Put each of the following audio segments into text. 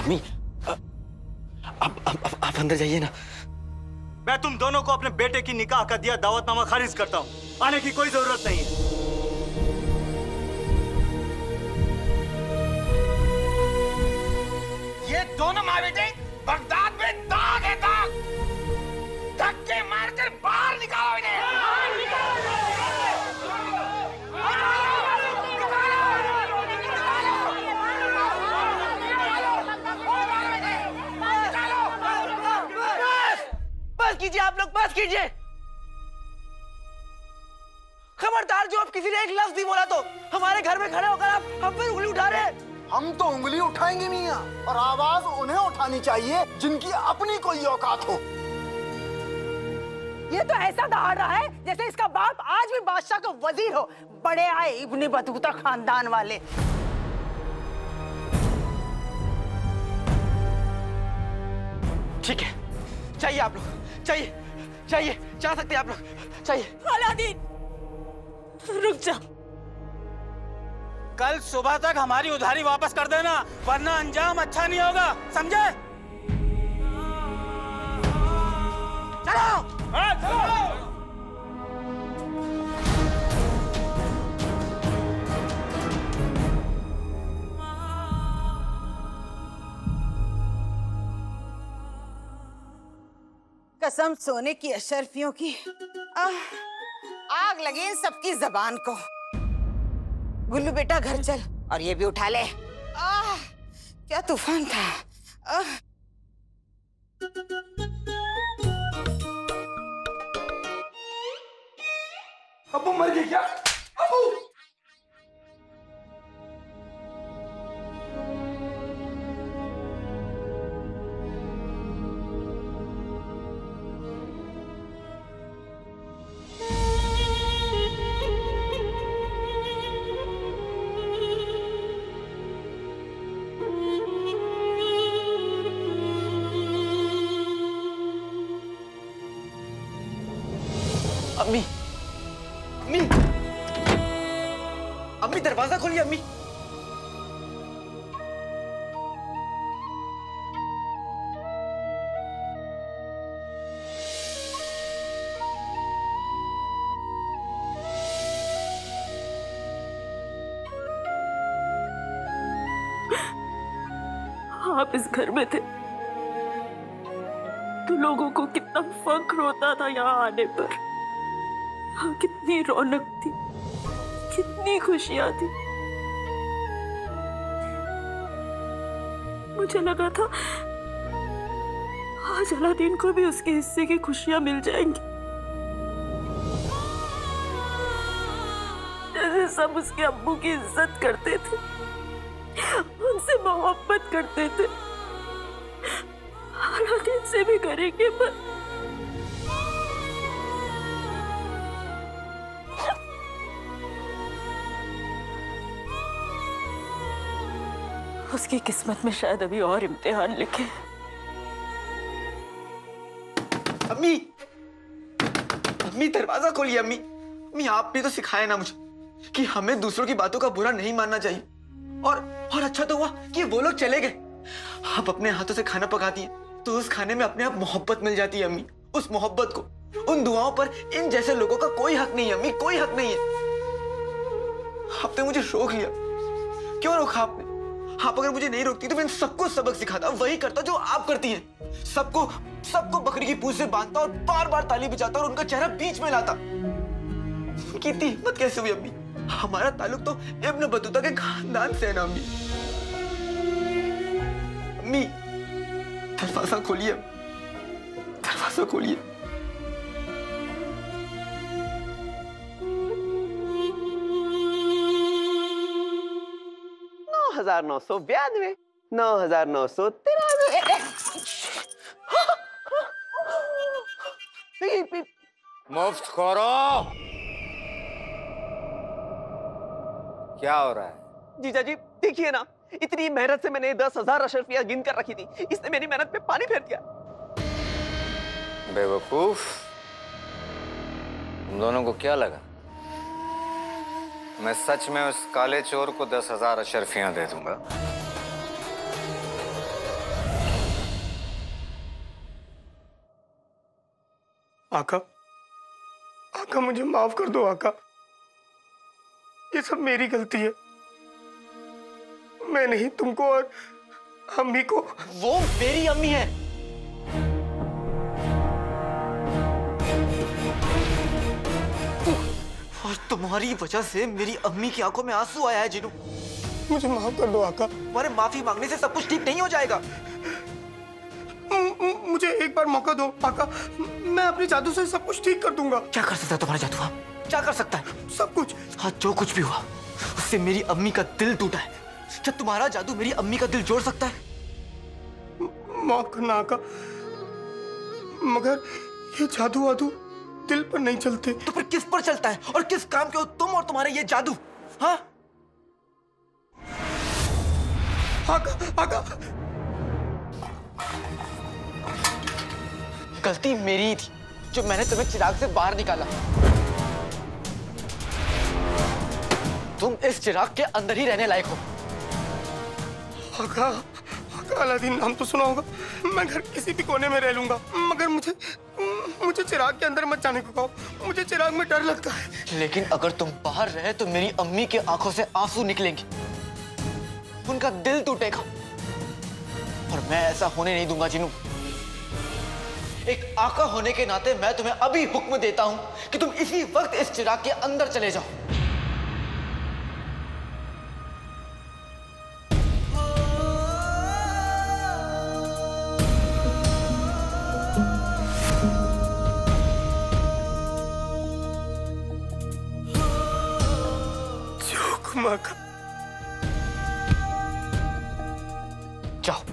अम्मी, आप अंदर जाइए ना। मैं तुम दोनों को अपने बेटे की निकाह का दिया दावतनामा खारिज करता हूँ। आने की कोई जरूरत नहीं है। ये दोनों माँ बेटे बगदाद में दाग है, दाग। धक्के मारकर बाहर निकालो इन्हें। कीजिए आप लोग, बस कीजिए। खबरदार जो आप किसी ने एक लफ्ज नहीं बोला तो हमारे घर में खड़े होकर आप हम पर उंगली उठा रहे हैं। हम तो उंगली उठाएंगे मियां, और आवाज उन्हें उठानी चाहिए जिनकी अपनी कोई औकात हो। ये तो ऐसा दहाड़ रहा है जैसे इसका बाप आज भी बादशाह का वजीर हो। बड़े आए इब्ने बतूता खानदान वाले। ठीक है, चाहिए आप लोग, चाहिए, चाहिए, जा सकते हैं आप लोग, चाहिए। अलादीन, रुक जाओ। कल सुबह तक हमारी उधारी वापस कर देना, वरना अंजाम अच्छा नहीं होगा, समझे? चलो, हाँ, चलो। कसम सोने की अशरफियों की, आग लगे इन सबकी जबान को। गुल्लू बेटा घर चल, और ये भी उठा ले। क्या तूफान था। अबू मर गए क्या? अबू दरवाजा खोलिए अम्मी। आप इस घर में थे तो लोगों को कितना फख्र होता था यहाँ आने पर। हाँ, कितनी रौनक थी, कितनी खुशियां थी। मुझे लगा था आज अलादीन को भी उसके हिस्से की खुशियां मिल जाएंगी, जैसे सब उसके अब्बू की इज्जत करते थे, उनसे मोहब्बत करते थे। अलादीन से भी करेंगे, पर उसकी किस्मत में शायद अभी और इम्तिहान लिखे। अम्मी, अम्मी दरवाजा खोलिए अम्मी। अम्मी आप भी तो सिखाया ना मुझे कि हमें दूसरों की बातों का बुरा नहीं मानना चाहिए। और अच्छा तो हुआ कि वो लोग चले गए। आप अपने हाथों से खाना पकाती हैं तो उस खाने में अपने आप मोहब्बत मिल जाती है अम्मी। उस मोहब्बत को, उन दुआओं पर इन जैसे लोगों का कोई हक नहीं है अम्मी, कोई हक नहीं है। आपने मुझे रोक लिया, क्यों रोका आपने? आप अगर मुझे नहीं रोकती तो मैं सबको सबक सिखाता, वही करता जो आप करती हैं। सबको बकरी की पूंछ से बांधता और बार बार ताली बजाता और उनका चेहरा बीच में लाता। कितनी हिम्मत कैसे हुई अम्मी? हमारा ताल्लुक तो इब्न बतूता के खानदान से है ना अम्मी। अम्मी दरवाजा खोलिए, दरवाजा खोलिए। हजार 992, 9993। मुफ्त खोरो, क्या हो रहा है? जीजा जी देखिए ना, इतनी मेहनत से मैंने 10,000 अशरफिया गिन कर रखी थी, इसने मेरी मेहनत पे पानी फेर दिया। बेवकूफ, तुम दोनों को क्या लगा मैं सच में उस काले चोर को 10,000 अशरफियां दे दूंगा? आका, आका मुझे माफ कर दो आका, ये सब मेरी गलती है। मैं नहीं, तुमको और अम्मी को। वो मेरी अम्मी है। और तुम्हारी वजह से मेरी अम्मी की आंखों में आंसू आया है जिन्नू। मुझे माफ कर दो आका। तुम्हारे माफी मांगने से सब कुछ ठीक नहीं हो जाएगा। मुझे एक बार मौका दो आका, मैं अपने जादू से सब कुछ ठीक कर दूंगा। क्या कर सकता है तुम्हारा जादू? आप क्या कर सकता है? सब कुछ। हाँ, जो कुछ भी हुआ उससे मेरी अम्मी का दिल टूटा है। क्या तुम्हारा जादू मेरी अम्मी का दिल जोड़ सकता है? माफ करना आका, मगर ये जादू वादू दिल पर नहीं चलते। तो फिर किस पर चलता है और किस काम के हो तुम और तुम्हारे ये जादू? हाँ आका, आका। गलती मेरी ही थी जो मैंने तुम्हें चिराग से बाहर निकाला। तुम इस चिराग के अंदर ही रहने लायक हो। आका, आका, अलादीन नाम तो सुना होगा। मैं घर किसी भी कोने में रह लूंगा, मगर मुझे चिराग के अंदर मत जाने को कहो। मुझे चिराग में डर लगता है। लेकिन अगर तुम बाहर रहे तो मेरी अम्मी के आंखों से आंसू निकलेंगे, उनका दिल टूटेगा, और मैं ऐसा होने नहीं दूंगा जिन्नू। एक आका होने के नाते मैं तुम्हें अभी हुक्म देता हूं कि तुम इसी वक्त इस चिराग के अंदर चले जाओ। जाओ।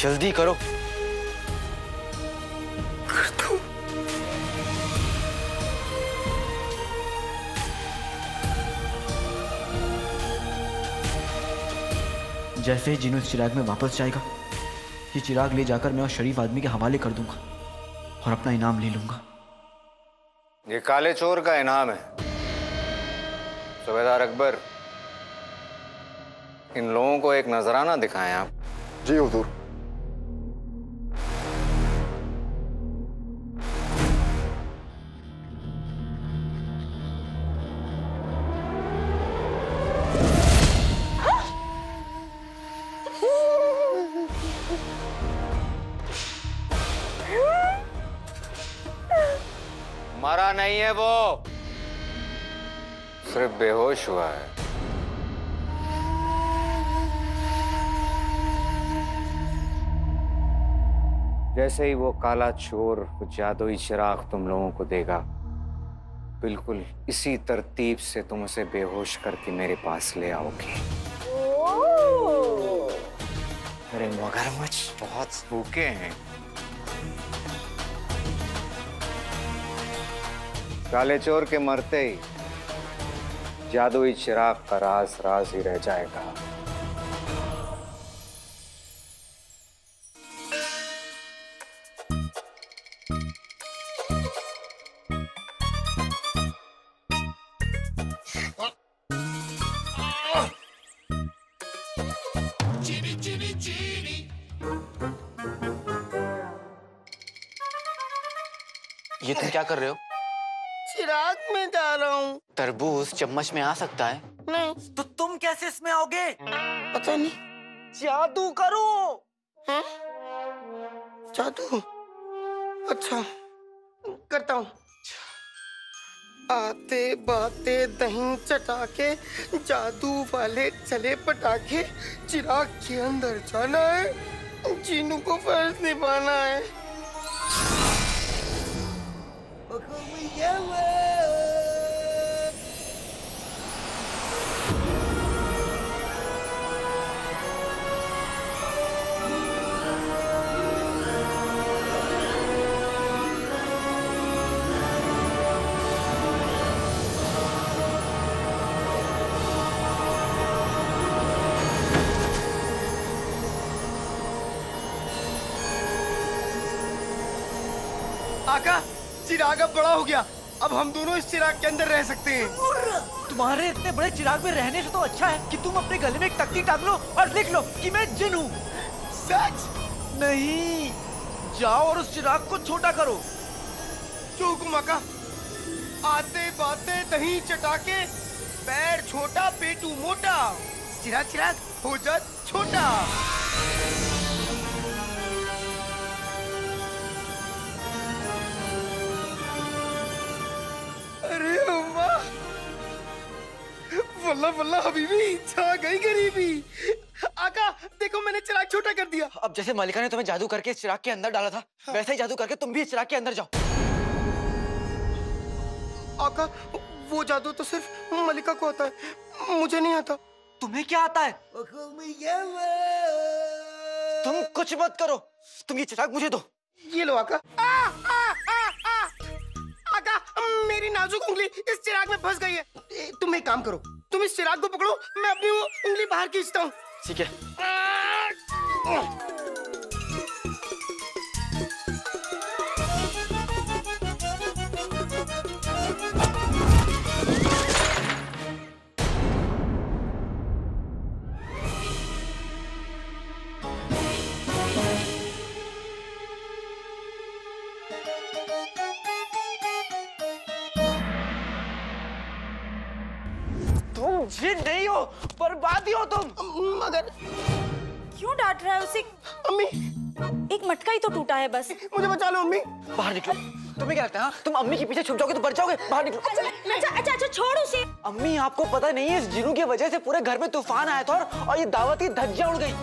जल्दी करो। करता हूं। जैसे ही जिन्नू इस चिराग में वापस जाएगा, ये चिराग ले जाकर मैं और शरीफ आदमी के हवाले कर दूंगा और अपना इनाम ले लूंगा। ये काले चोर का इनाम है। सुबेदार अकबर, इन लोगों को एक नजराना दिखाएं आप। जी हुजूर। मरा नहीं है वो, सिर्फ बेहोश हुआ है। जैसे ही वो काला चोर जादुई चिराग तुम लोगों को देगा, बिल्कुल इसी तरतीब से तुम उसे बेहोश करके मेरे पास ले आओगे। अरे मगरमच्छ बहुत भूखे हैं। काले चोर के मरते ही जादुई चिराग का राज ही रह जाएगा। ये तुम क्या कर रहे हो? चिराग में जा रहा हूँ। तरबूज चम्मच में आ सकता है? नहीं। तो तुम कैसे इसमें आओगे? पता नहीं। जादू करो। हैं? जादू? अच्छा, करता हूँ। आते बाते दही चटाके, जादू वाले चले पटाखे, चिराग के अंदर जाना है, जिन्नू को फर्ज निभाना है। आका, चिराग अब बड़ा हो गया, अब हम दोनों इस चिराग के अंदर रह सकते हैं। तुम्हारे इतने बड़े चिराग में रहने से तो अच्छा है कि तुम अपने गले में एक तख्ती टांग लो और लिख लो कि मैं जिन हूँ। सच? नहीं, जाओ और उस चिराग को छोटा करो। चूक मका, आते बाते दही चटाके, पैर छोटा पेटू मोटा, चिराग चिराग हो जा छोटा। वल्ला वल्ला हबीबी, छा गई गरीबी। आका देखो, मैंने चिराग छोटा कर दिया। अब जैसे मालिका ने तुम्हें जादू करके इस चिराग के अंदर डाला था, वैसे ही जादू करके तुम भी इस चिराग के अंदर जाओ। आका, वो जादू तो सिर्फ मालिका को आता है, मुझे नहीं आता। तुम्हें क्या आता है? तुम कुछ मत करो, तुम ये चिराग मुझे दो। ये लो आका। आका, मेरी नाजुक उंगली इस चिराग में फंस गई है। तुम एक काम करो, तुम इस चिराग को पकड़ो, मैं अपनी वो उंगली बाहर खींचता हूँ। ठीक है। जिन नहीं हो, बर्बादी हो तुम। मगर क्यों डांट रहा है उसे? अम्मी, एक मटका ही तो टूटा है बस। मुझे बचा लो अम्मी। बाहर निकलो। तुम्हें क्या लगता है? तुम अम्मी के पीछे छुप जाओगे तो बच जाओगे? बाहर निकलो। अच्छा, छोड़ उसे। अम्मी, आपको पता नहीं है, इस जिनू की वजह से पूरे घर में तूफान आया था और ये दावत की धज्जियां उड़ गई।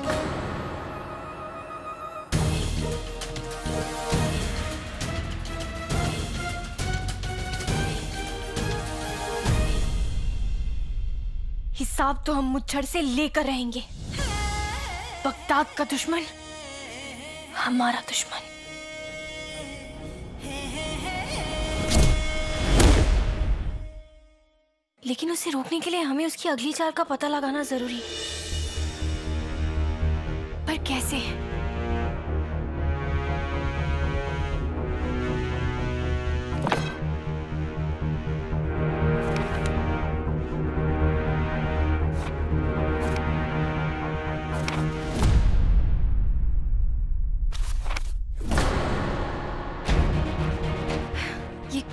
हिसाब तो हम मुच्छर से लेकर रहेंगे। बगदाद का दुश्मन हमारा दुश्मन। लेकिन उसे रोकने के लिए हमें उसकी अगली चाल का पता लगाना जरूरी है। पर कैसे?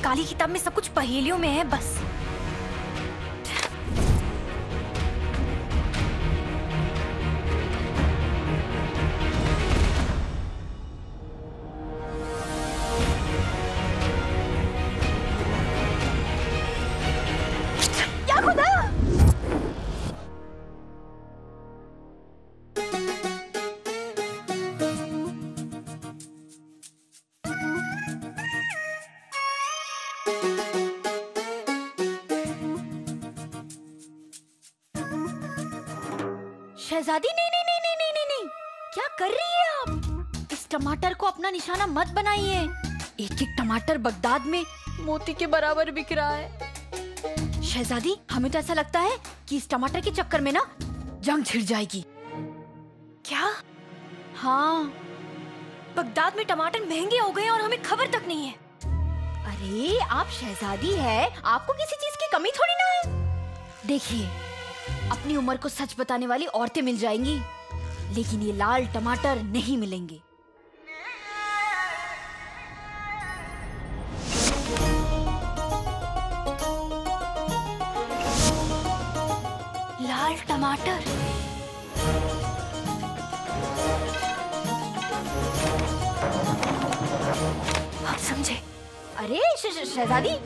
काली किताब में सब कुछ पहेलियों में है बस। शहजादी, नहीं, क्या कर रही है आप? इस टमाटर को अपना निशाना मत बनाइए। एक एक टमाटर बगदाद में मोती के बराबर बिक रहा है। शहजादी, हमें तो ऐसा लगता है कि इस टमाटर के चक्कर में ना जंग छिड़ जाएगी। क्या? हाँ, बगदाद में टमाटर महंगे हो गए और हमें खबर तक नहीं है। अरे, आप शहजादी है, आपको किसी चीज की कमी थोड़ी ना है। देखिए, अपनी उम्र को सच बताने वाली औरतें मिल जाएंगी, लेकिन ये लाल टमाटर नहीं मिलेंगे। लाल टमाटर? आप समझे? अरे शहजादी,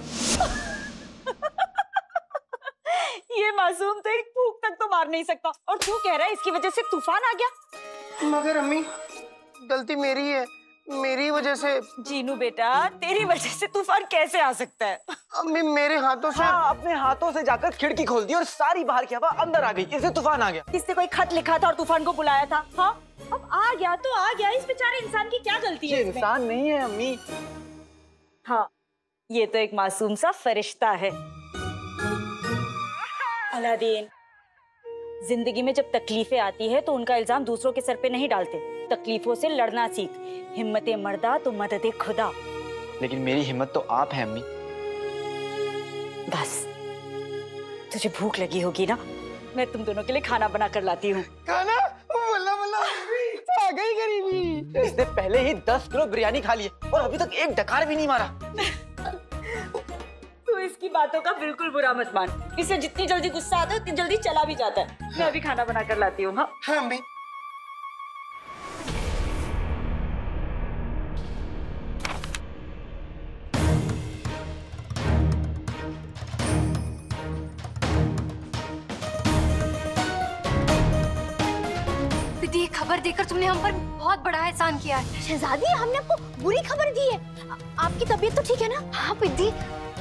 ये मासूम तो एक फूंक तक तो मार नहीं सकता, और तू कह रहा है इसकी वजह से तूफान आ गया। मगर अम्मी, गलती मेरी है, मेरी वजह से। जीनू बेटा, तेरी वजह से तूफान कैसे आ सकता है? अम्मी, मेरे हाथों से। हाँ, अपने हाथों से जाकर खिड़की खोल दी और सारी बाहर की हवा अंदर आ गई, इससे तूफान आ गया। इससे कोई खत लिखा था और तूफान को बुलाया था। हाँ, अब आ गया तो आ गया, इस बेचारे इंसान की क्या गलती है? इंसान नहीं है अम्मी। हाँ, ये तो एक मासूम सा फरिश्ता है। अलादीन, जिंदगी में जब तकलीफें आती है तो उनका इल्जाम दूसरों के सर पे नहीं डालते। तकलीफों से लड़ना सीख। हिम्मत मर्दा तो मदद खुदा। लेकिन मेरी हिम्मत तो आप है अम्मी। बस तुझे भूख लगी होगी ना, मैं तुम दोनों के लिए खाना बना कर लाती हूँ। खाना? वल्ला वल्ला आ गई गरीबी। इसने पहले ही 10 किलो बिरयानी खा ली और अभी तक एक डकार भी नहीं मारा। तू इसकी बातों का बिल्कुल बुरा मत मान, इसे जितनी जल्दी गुस्सा आता है उतनी जल्दी चला भी जाता है। मैं अभी खाना बना कर लाती हूँ। हाँ अम्मी। ये खबर देकर तुमने हम पर बहुत बड़ा एहसान किया है। शहजादी, हमने आपको बुरी खबर दी है। आपकी तबीयत तो ठीक है ना? हाँ पिद्दी,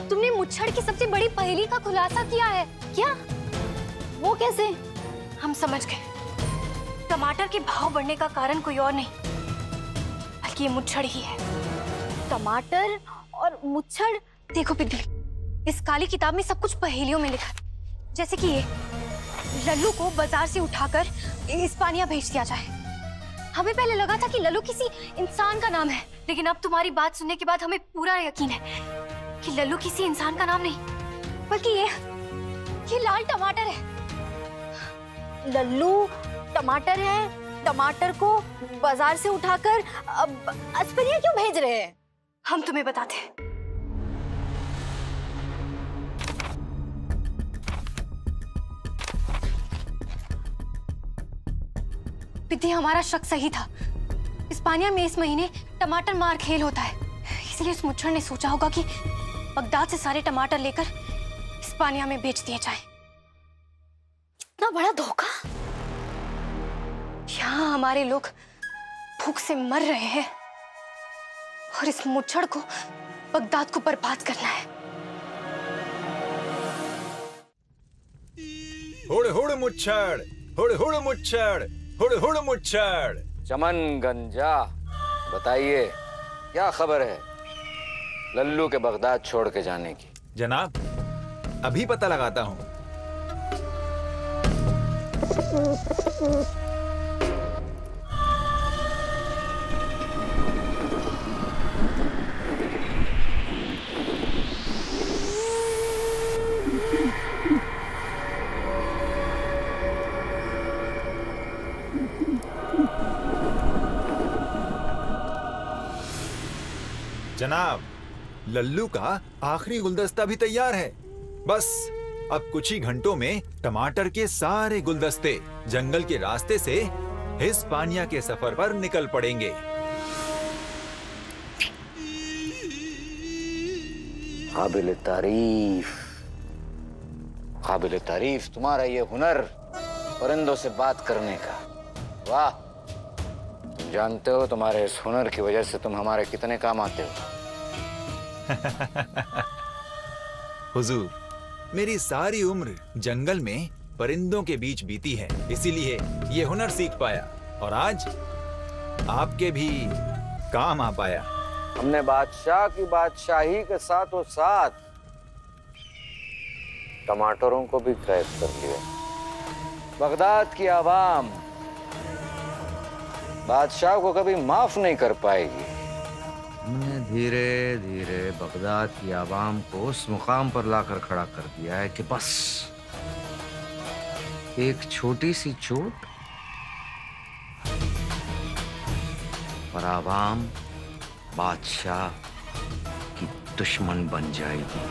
तुमने मुच्छड़ की सबसे बड़ी पहेली का खुलासा किया है। क्या? वो कैसे? हम समझ गए। टमाटर के भाव बढ़ने का कारण कोई और नहीं बल्कि ये मुच्छड़ ही है। टमाटर और मुच्छड़? देखो पिद्दी, इस काली किताब में सब कुछ पहेलियों में लिखा है। जैसे कि ये लल्लू को बाजार से उठाकर इस्पानिया भेज दिया जाए। हमें पहले लगा था कि लल्लू किसी इंसान का नाम है, लेकिन अब तुम्हारी बात सुनने के बाद हमें पूरा यकीन है कि लल्लू किसी इंसान का नाम नहीं बल्कि ये लाल टमाटर है। लल्लू टमाटर है, टमाटर को बाजार से उठाकर इस्पानिया क्यों भेज रहे हैं? हम तुम्हें बताते हैं। पिद्दी, हमारा शक सही था। इस्पानिया में इस महीने टमाटर मार खेल होता है, इसलिए उस मुच्छड़ ने सोचा होगा कि बगदाद से सारे टमाटर लेकर इस्पानिया में बेच दिए जाए। इतना बड़ा धोखा! यहाँ हमारे लोग भूख से मर रहे हैं और इस मुच्छड़ को बगदाद को बर्बाद करना है। हुड़ हुड़ मुच्छड़, हुड़ हुड़ मुच्छड़, हुड़ हुड़ मुच्छड़। चमन गंजा, बताइए क्या खबर है लल्लू के बगदाद छोड़ के जाने की? जनाब, अभी पता लगाता हूँ। जनाब, लल्लू का आखिरी गुलदस्ता भी तैयार है। बस अब कुछ ही घंटों में टमाटर के सारे गुलदस्ते जंगल के रास्ते से हिस्पानिया के सफर पर निकल पड़ेंगे। काबिल तारीफ, काबिल तारीफ तुम्हारा ये हुनर परिंदों से बात करने का। वाह, तुम जानते हो तुम्हारे इस हुनर की वजह से तुम हमारे कितने काम आते हो। हुजूर, मेरी सारी उम्र जंगल में परिंदों के बीच बीती है, इसीलिए ये हुनर सीख पाया और आज आपके भी काम आ पाया। हमने बादशाह की बादशाही के साथों साथ टमाटरों को भी कैद कर लिया। बगदाद की आवाम बादशाह को कभी माफ नहीं कर पाएगी। हमने धीरे धीरे बगदाद की आवाम को उस मुकाम पर लाकर खड़ा कर दिया है कि बस एक छोटी सी चोट पर आवाम बादशाह की दुश्मन बन जाएगी।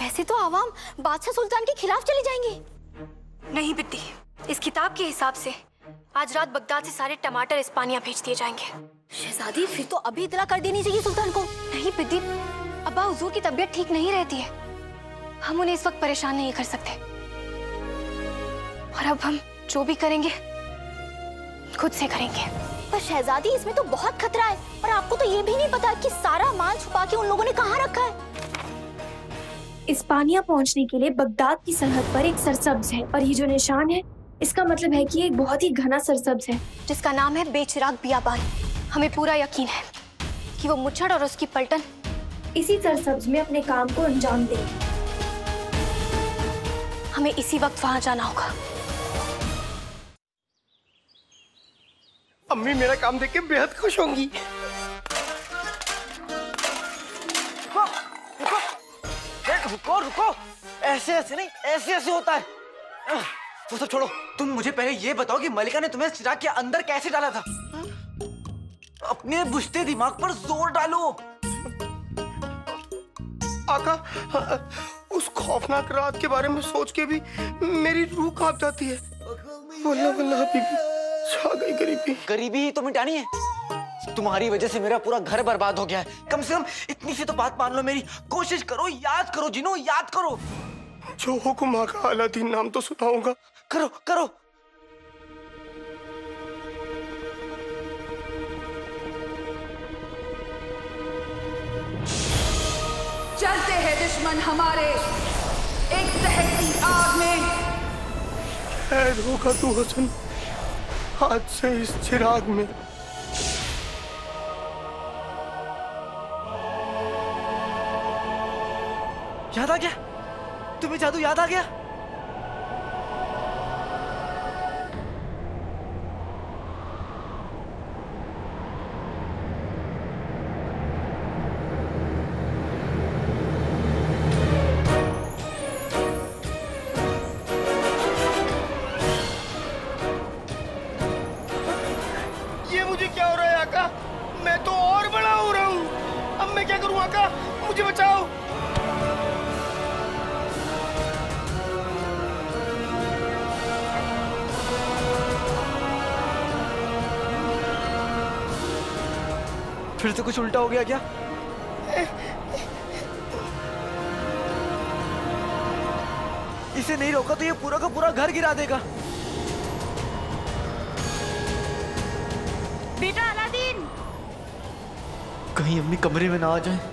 वैसे तो आवाम बादशाह सुल्तान के खिलाफ चली जाएंगी। नहीं बिट्टी, इस किताब के हिसाब से आज रात बगदाद से सारे टमाटर इस्पानिया भेज दिए जाएंगे। शहजादी, फिर तो अभी इतला कर देनी चाहिए सुल्तान को। नहीं पिद्दी, अब्बा हुजूर की तबीयत ठीक नहीं रहती है, हम उन्हें इस वक्त परेशान नहीं कर सकते। और अब हम जो भी करेंगे खुद से करेंगे। पर शहजादी, इसमें तो बहुत खतरा है और आपको तो ये भी नहीं पता कि सारा माल छुपा के उन लोगों ने कहाँ रखा है। इस्पानिया पहुँचने के लिए बगदाद की सरहद पर एक सरसब्ज है और ये जो निशान है इसका मतलब है कि एक बहुत ही घना सरसब्ज है जिसका नाम है बेचिराग बियाबान। हमें पूरा यकीन है कि वो मुच्छड़ और उसकी पलटन इसी सरसब्ज में अपने काम को अंजाम देंगे। हमें इसी वक्त वहां जाना होगा। अम्मी मेरा काम देख के बेहद खुश होंगी। रुको रुको, ऐसे ऐसे नहीं, ऐसे ऐसे होता है। वो सब छोड़ो, तुम मुझे पहले ये बताओ कि मलिका ने तुम्हें चिराग के अंदर कैसे डाला था। अपने बुझते दिमाग पर जोर डालो। आका, उस खौफनाक रात के बारे में सोच के भी मेरी रूह कांप जाती है। वल्लाह वल्लाह बीबी, छा गई गरीबी। गरीबी तो मिटानी है, तुम्हारी वजह से मेरा पूरा घर बर्बाद हो गया है। कम से कम इतनी सी तो बात मान लो मेरी, कोशिश करो, याद करो जिनो, याद करो। जो हुकुम आका, अलादीन नाम तो सुनाऊंगा। करो करो। चलते हैं दुश्मन हमारे एक दहकती आग में। कैद होगा तू हसन आज से इस चिराग में। याद आ गया तुम्हें जादू? याद आ गया? फिर से कुछ उल्टा हो गया क्या? इसे नहीं रोका तो ये पूरा का पूरा घर गिरा देगा। बेटा अलादीन, कहीं अम्मी कमरे में ना आ जाए।